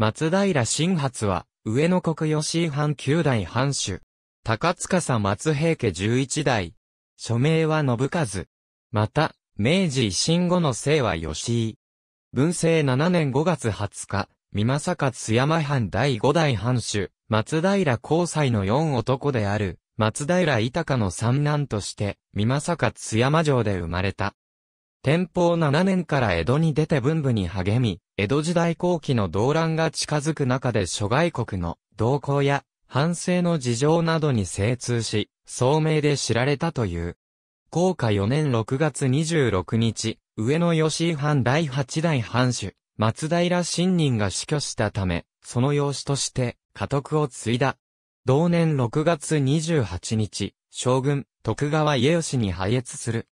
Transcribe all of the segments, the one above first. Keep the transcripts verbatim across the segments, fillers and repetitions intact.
松平信発は、上野国吉井藩きゅう代藩主。高司松平家じゅういち代。署名は信一。また、明治維新後の姓は吉井。文政なな年ご月はつ日、美作津山藩第ご代藩主、松平幸才のよん男である、松平豊の三男として、美作津山城で生まれた。天保なな年から江戸に出て文武に励み、江戸時代後期の動乱が近づく中で諸外国の動向や藩政の事情などに精通し、聡明で知られたという。弘化よ年ろく月にじゅうろく日、上野吉井藩第はち代藩主、松平信任が死去したため、その養子として家督を継いだ。同年ろく月にじゅうはち日、将軍、徳川家慶に拝謁する。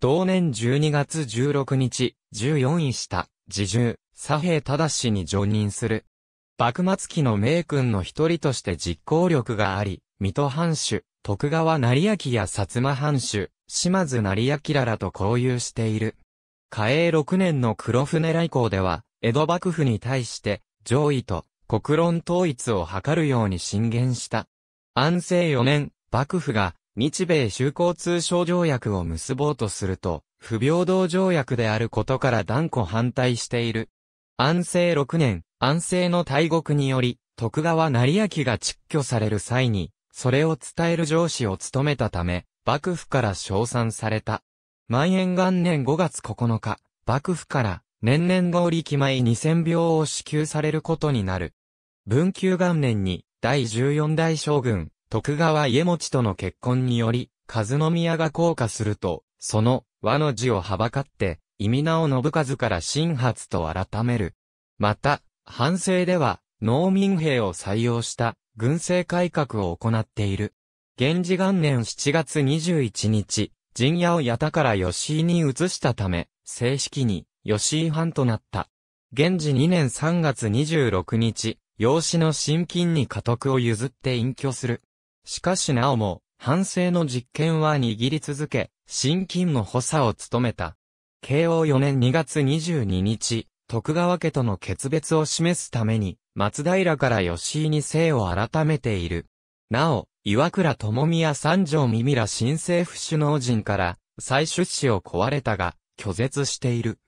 同年じゅうに月じゅうろく日、じゅうよん位下、侍従、佐平忠に叙任する。幕末期の名君の一人として実行力があり、水戸藩主、徳川斉昭や薩摩藩主、島津斉彬らと交友している。嘉永ろく年の黒船来航では、江戸幕府に対して、攘夷と国論統一を図るように進言した。安政よ年、幕府が、日米修好通商条約を結ぼうとすると、不平等条約であることから断固反対している。安政ろく年、安政の大獄により、徳川斉昭が蟄居される際に、それを伝える上司を務めたため、幕府から称賛された。万延元年ご月ここの日、幕府から、年々号力米にせん俵を支給されることになる。文久元年に、第じゅうよん代将軍、徳川家茂との結婚により、和宮が降下すると、その和の字をはばかって、忌名を信一から信発と改める。また、藩政では、農民兵を採用した、軍政改革を行っている。元治元年しち月にじゅういち日、陣屋を矢田から吉井に移したため、正式に吉井藩となった。元治に年さん月にじゅうろく日、養子の親近に家督を譲って隠居する。しかしなおも、藩政の実権は握り続け、親近の補佐を務めた。慶応よ年に月にじゅうに日、徳川家との決別を示すために、松平から吉井に姓を改めている。なお、岩倉具視や三条耳ら新政府首脳陣から、再出資を請われたが、拒絶している。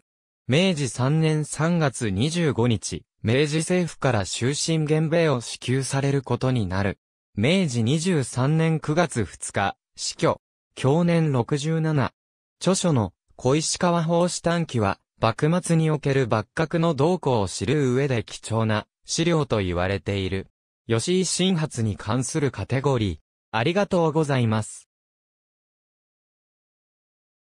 明治さん年さん月にじゅうご日、明治政府から終身減米を支給されることになる。明治にじゅうさん年く月ふつ日、死去。享年ろくじゅうなな。著書の小石川法師短記は、幕末における幕閣の動向を知る上で貴重な資料と言われている。吉井信発に関するカテゴリー。ありがとうございます。